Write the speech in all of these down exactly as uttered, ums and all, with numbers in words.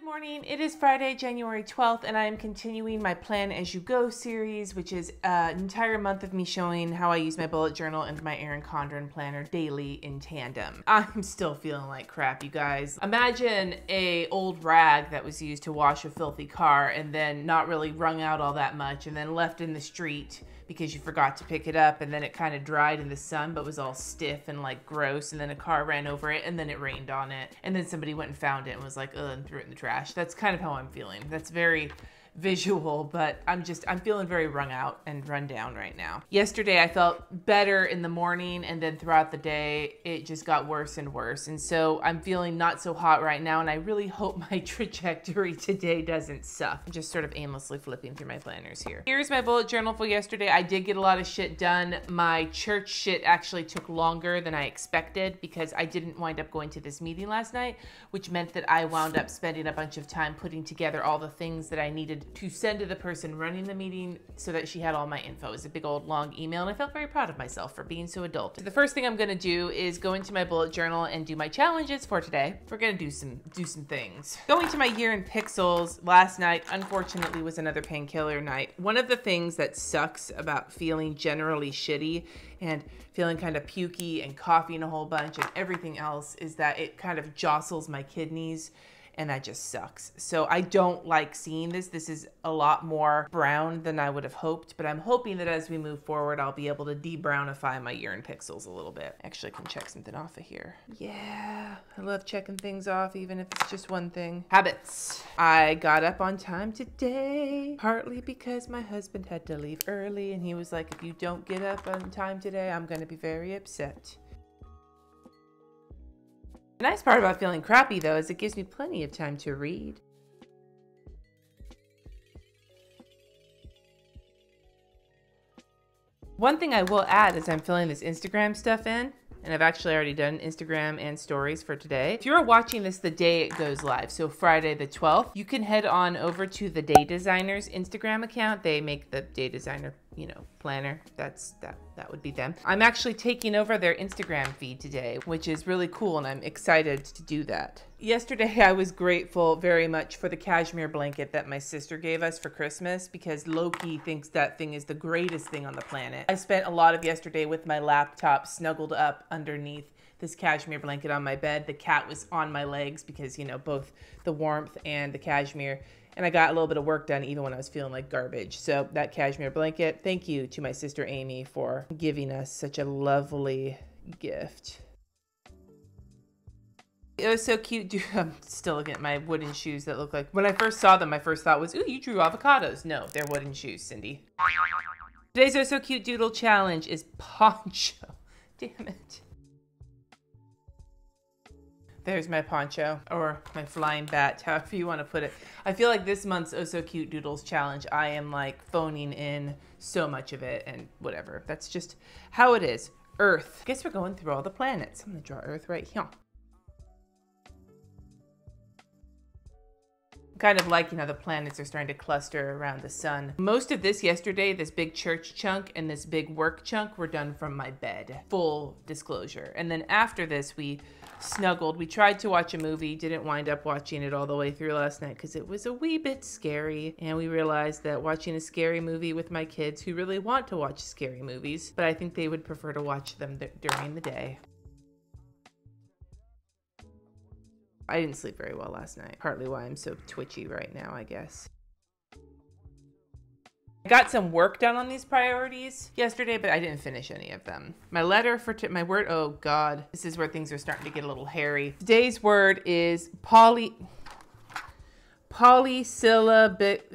Good morning, it is Friday, January twelfth, and I am continuing my Plan As You Go series, which is uh, an entire month of me showing how I use my bullet journal and my Erin Condren planner daily in tandem. I'm still feeling like crap, you guys. Imagine a old rag that was used to wash a filthy car and then not really wrung out all that much and then left in the street because you forgot to pick it up, and then it kind of dried in the sun but was all stiff and like gross, and then a car ran over it and then it rained on it and then somebody went and found it and was like, ugh, and threw it in the trash. That's kind of how I'm feeling. That's very visual, but I'm just, I'm feeling very wrung out and run down right now. Yesterday I felt better in the morning, and then throughout the day it just got worse and worse, and so I'm feeling not so hot right now, and I really hope my trajectory today doesn't suck. I'm just sort of aimlessly flipping through my planners here. Here's my bullet journal for yesterday. I did get a lot of shit done. My church shit actually took longer than I expected because I didn't wind up going to this meeting last night, which meant that I wound up spending a bunch of time putting together all the things that I needed to send to the person running the meeting so that she had all my info. It was a big old long email, and I felt very proud of myself for being so adult. So the first thing I'm gonna do is go into my bullet journal and do my challenges for today. We're gonna do some do some things. Going to my year in pixels, last night unfortunately was another painkiller night. One of the things that sucks about feeling generally shitty and feeling kind of pukey and coughing a whole bunch and everything else is that it kind of jostles my kidneys, and that just sucks. So I don't like seeing this. This is a lot more brown than I would have hoped, but I'm hoping that as we move forward, I'll be able to de-brownify my urine pixels a little bit. Actually, I can check something off of here. Yeah, I love checking things off, even if it's just one thing. Habits. I got up on time today, partly because my husband had to leave early, and he was like, if you don't get up on time today, I'm gonna be very upset. The nice part about feeling crappy, though, is it gives me plenty of time to read. One thing I will add is I'm filling this Instagram stuff in, and I've actually already done Instagram and stories for today. If you're watching this the day it goes live, so Friday the twelfth, you can head on over to the Day Designer's Instagram account. They make the Day Designer, you know, planner. That's that that would be them. I'm actually taking over their Instagram feed today, which is really cool, and I'm excited to do that. Yesterday I was grateful very much for the cashmere blanket that my sister gave us for Christmas, because Loki thinks that thing is the greatest thing on the planet. I spent a lot of yesterday with my laptop snuggled up underneath this cashmere blanket on my bed. The cat was on my legs because, you know, both the warmth and the cashmere. And I got a little bit of work done even when I was feeling like garbage. So that cashmere blanket, thank you to my sister Amy for giving us such a lovely gift. It was so cute. Dude, I'm still looking at my wooden shoes that look like, when I first saw them, my first thought was, ooh, you drew avocados. No, they're wooden shoes, Cindy. Today's Oh So Cute Doodle challenge is poncho. Damn it. There's my poncho, or my flying bat, however you want to put it. I feel like this month's Oh So Cute Doodles challenge, I am like phoning in so much of it, and whatever. That's just how it is. Earth. I guess we're going through all the planets. I'm gonna draw Earth right here. Kind of liking how the planets are starting to cluster around the sun. Most of this yesterday, this big church chunk and this big work chunk, were done from my bed, full disclosure. And then after this, we snuggled. We tried to watch a movie, didn't wind up watching it all the way through last night because it was a wee bit scary, and we realized that watching a scary movie with my kids, who really want to watch scary movies, but I think they would prefer to watch them th- during the day. I didn't sleep very well last night, partly why I'm so twitchy right now, I guess. I got some work done on these priorities yesterday, but I didn't finish any of them. My letter for t my word, oh God, this is where things are starting to get a little hairy. Today's word is poly, polysyllabic,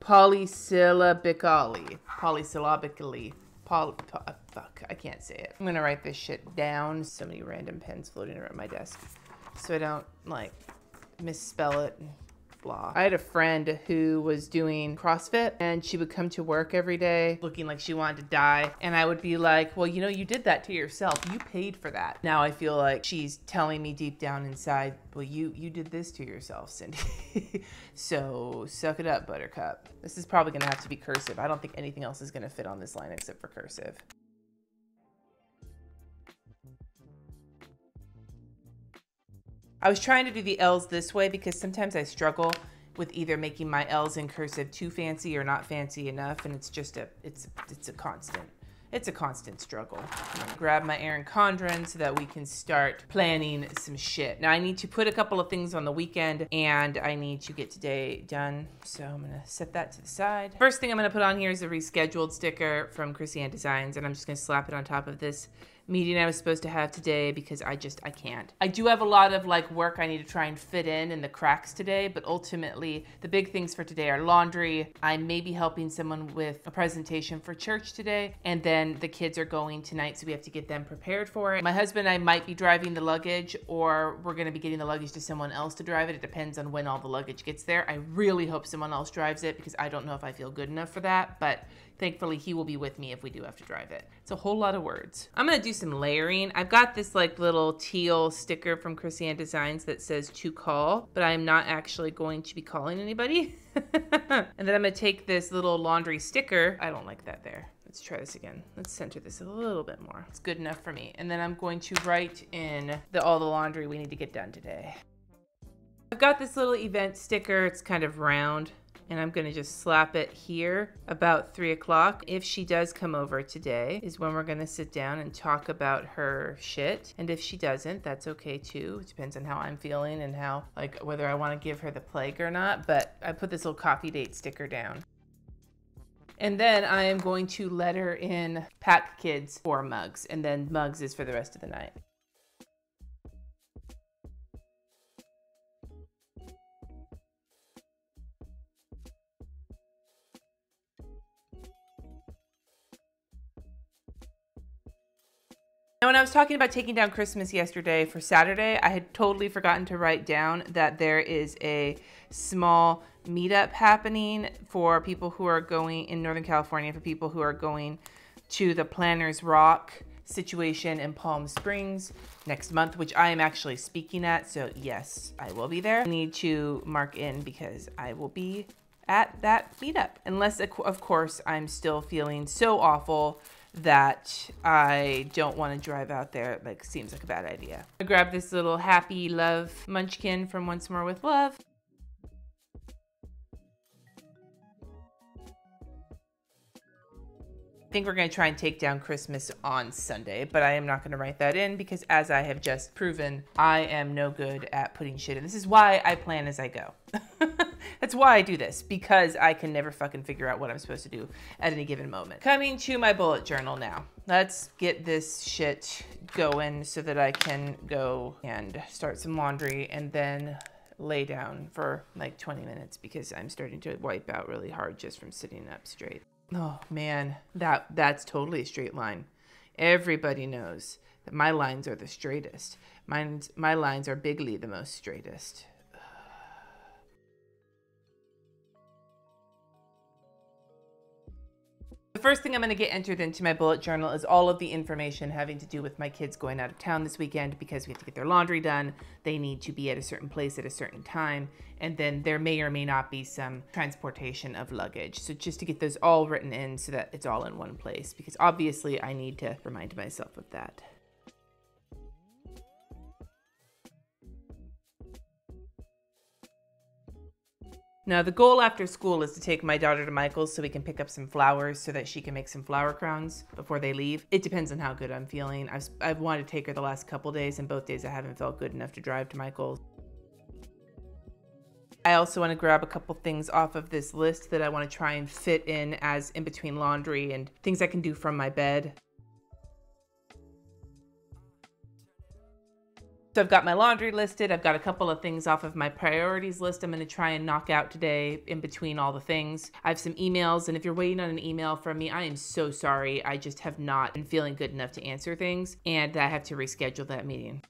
polysyllabically, polysyllabically, poly, oh, fuck, I can't say it. I'm gonna write this shit down. So many random pens floating around my desk, so I don't like misspell it and blah. I had a friend who was doing CrossFit, and she would come to work every day looking like she wanted to die, and I would be like, well, you know, you did that to yourself. You paid for that. Now I feel like she's telling me deep down inside, well, you you did this to yourself, Cindy. So suck it up, buttercup. This is probably gonna have to be cursive. I don't think anything else is gonna fit on this line except for cursive. I was trying to do the L's this way because sometimes I struggle with either making my L's in cursive too fancy or not fancy enough, and it's just a, it's, it's a constant, it's a constant struggle. I'm gonna grab my Erin Condren so that we can start planning some shit. Now I need to put a couple of things on the weekend and I need to get today done. So I'm gonna set that to the side. First thing I'm gonna put on here is a rescheduled sticker from Krissyanne Designs, and I'm just gonna slap it on top of this meeting I was supposed to have today because I just, I can't. I do have a lot of like work I need to try and fit in in the cracks today, but ultimately the big things for today are laundry. I may be helping someone with a presentation for church today, and then the kids are going tonight, so we have to get them prepared for it. My husband and I might be driving the luggage, or we're gonna be getting the luggage to someone else to drive it. It depends on when all the luggage gets there. I really hope someone else drives it because I don't know if I feel good enough for that, but thankfully he will be with me if we do have to drive it. It's a whole lot of words. I'm gonna do some layering. I've got this like little teal sticker from Krissyanne Designs that says to call, but I'm not actually going to be calling anybody. And then I'm gonna take this little laundry sticker. I don't like that there. Let's try this again. Let's center this a little bit more. It's good enough for me. And then I'm going to write in the, all the laundry we need to get done today. I've got this little event sticker. It's kind of round, and I'm gonna just slap it here about three o'clock. If she does come over today is when we're gonna sit down and talk about her shit. And if she doesn't, that's okay too. It depends on how I'm feeling and how, like whether I wanna give her the plague or not, but I put this little coffee date sticker down. And then I am going to letter in pack kids for mugs, and then mugs is for the rest of the night. Now, when I was talking about taking down Christmas yesterday for Saturday, I had totally forgotten to write down that there is a small meetup happening for people who are going in Northern California, for people who are going to the Planner's Rock situation in Palm Springs next month, which I am actually speaking at. So yes, I will be there. I need to mark in because I will be at that meetup. Unless, of course, I'm still feeling so awful that I don't want to drive out there. It like, seems like a bad idea. I grab this little happy love munchkin from Once More With Love. I think we're going to try and take down Christmas on Sunday, but I am not going to write that in because, as I have just proven, I am no good at putting shit in. This is why I plan as I go. That's why I do this, because I can never fucking figure out what I'm supposed to do at any given moment. Coming to my bullet journal now. Let's get this shit going so that I can go and start some laundry and then lay down for like twenty minutes because I'm starting to wipe out really hard just from sitting up straight. Oh man, that that's totally a straight line. Everybody knows that my lines are the straightest. Mine's, my lines are bigly the most straightest. The first thing I'm going to get entered into my bullet journal is all of the information having to do with my kids going out of town this weekend because we have to get their laundry done. They need to be at a certain place at a certain time. And then there may or may not be some transportation of luggage. So just to get those all written in so that it's all in one place, because obviously I need to remind myself of that. Now, the goal after school is to take my daughter to Michael's so we can pick up some flowers so that she can make some flower crowns before they leave. It depends on how good I'm feeling. I've, I've wanted to take her the last couple days, and both days I haven't felt good enough to drive to Michael's. I also want to grab a couple things off of this list that I want to try and fit in as in between laundry and things I can do from my bed. So I've got my laundry listed. I've got a couple of things off of my priorities list I'm going to try and knock out today in between all the things. I have some emails, and if you're waiting on an email from me, I am so sorry. I just have not been feeling good enough to answer things, and I have to reschedule that meeting.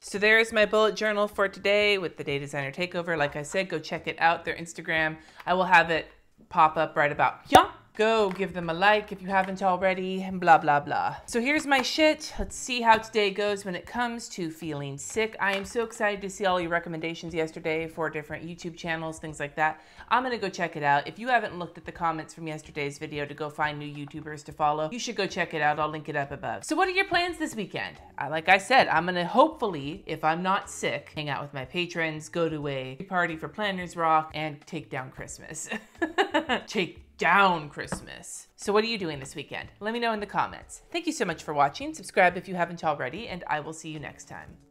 So there's my bullet journal for today with the Day Designer Takeover. Like I said, go check it out, their Instagram. I will have it pop up right about here. go give them a like if you haven't already, and blah, blah, blah. So here's my shit. Let's see how today goes when it comes to feeling sick. I am so excited to see all your recommendations yesterday for different YouTube channels, things like that. I'm gonna go check it out. If you haven't looked at the comments from yesterday's video to go find new YouTubers to follow, you should go check it out. I'll link it up above. So what are your plans this weekend? I, like I said, I'm gonna hopefully, if I'm not sick, hang out with my patrons, go to a party for Planner's Rock, and take down Christmas. Take down Christmas. So what are you doing this weekend? Let me know in the comments. Thank you so much for watching. Subscribe if you haven't already, and I will see you next time.